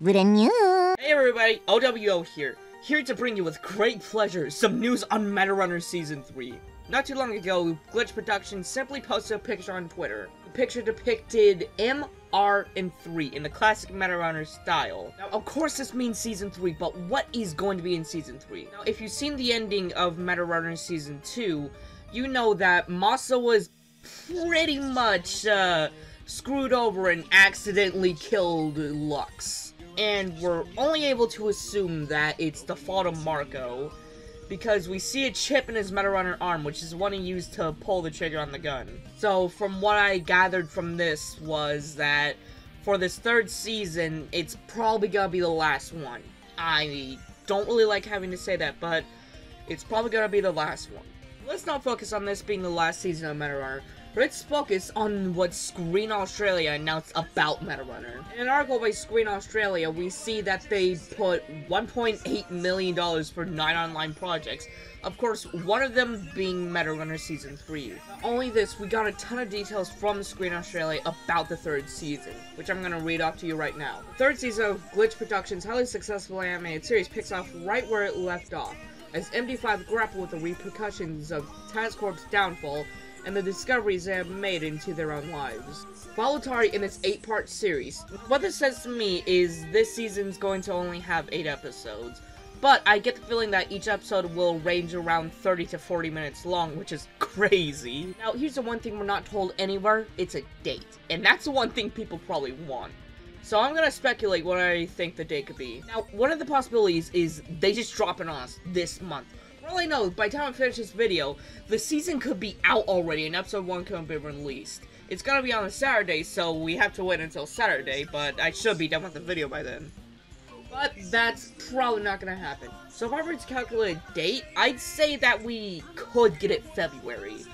With a new. Hey everybody, OWO here. Here to bring you with great pleasure some news on Meta Runner Season 3. Not too long ago, Glitch Productions simply posted a picture on Twitter. The picture depicted M, R, and 3 in the classic Meta Runner style. Now, of course this means Season 3, but what is going to be in Season 3? Now, if you've seen the ending of Meta Runner Season 2, you know that Masa was pretty much, screwed over and accidentally killed Lux. And we're only able to assume that it's the fault of Marco, because we see a chip in his Meta Runner arm, which is one he used to pull the trigger on the gun. So from what I gathered from this was that for this third season, it's probably gonna be the last one. I don't really like having to say that, but it's probably gonna be the last one. Let's not focus on this being the last season of Meta Runner. Let's focus on what Screen Australia announced about Meta Runner. In an article by Screen Australia, we see that they put $1.8 million for 9 online projects. Of course, one of them being Meta Runner Season 3. Not only this, we got a ton of details from Screen Australia about the third season, which I'm gonna read off to you right now. The third season of Glitch Productions' highly successful animated series picks off right where it left off, as MD5 grapple with the repercussions of Task Corp's downfall and the discoveries they have made into their own lives. Volatari in its 8-part series. What this says to me is this season's going to only have 8 episodes, but I get the feeling that each episode will range around 30 to 40 minutes long, which is crazy. Now, here's the one thing we're not told anywhere, it's a date, and that's the one thing people probably want. So I'm gonna speculate what I think the date could be. Now, one of the possibilities is they just drop it on us this month. All I know, by the time I finish this video, the season could be out already and episode 1 couldn't be released. It's gonna be on a Saturday, so we have to wait until Saturday, but I should be done with the video by then. But that's probably not gonna happen. So if I were to calculate a date, I'd say that we could get it February.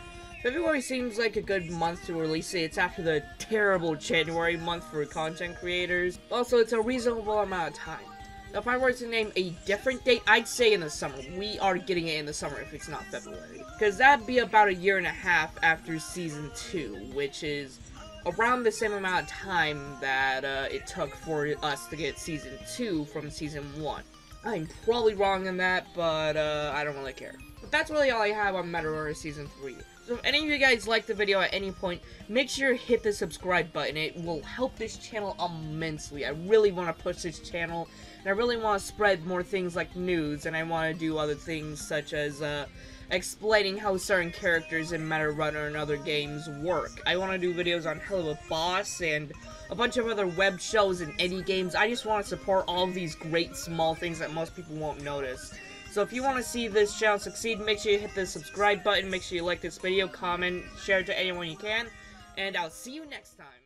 February seems like a good month to release it. It's after the terrible January month for content creators. Also, it's a reasonable amount of time. Now, if I were to name a different date, I'd say in the summer. We are getting it in the summer if it's not February. Because that'd be about 1.5 years after Season 2, which is around the same amount of time that it took for us to get Season 2 from Season 1. I'm probably wrong in that, but I don't really care. But that's really all I have on Meta Runner Season 3. So if any of you guys liked the video at any point, make sure to hit the subscribe button. It will help this channel immensely. I really want to push this channel, and I really want to spread more things like news, and I want to do other things such as explaining how certain characters in Meta Runner and other games work. I want to do videos on Helluva Boss and a bunch of other web shows and indie games. I just want to support all of these great small things that most people won't notice. So if you want to see this channel succeed, make sure you hit the subscribe button, make sure you like this video, comment, share it to anyone you can, and I'll see you next time.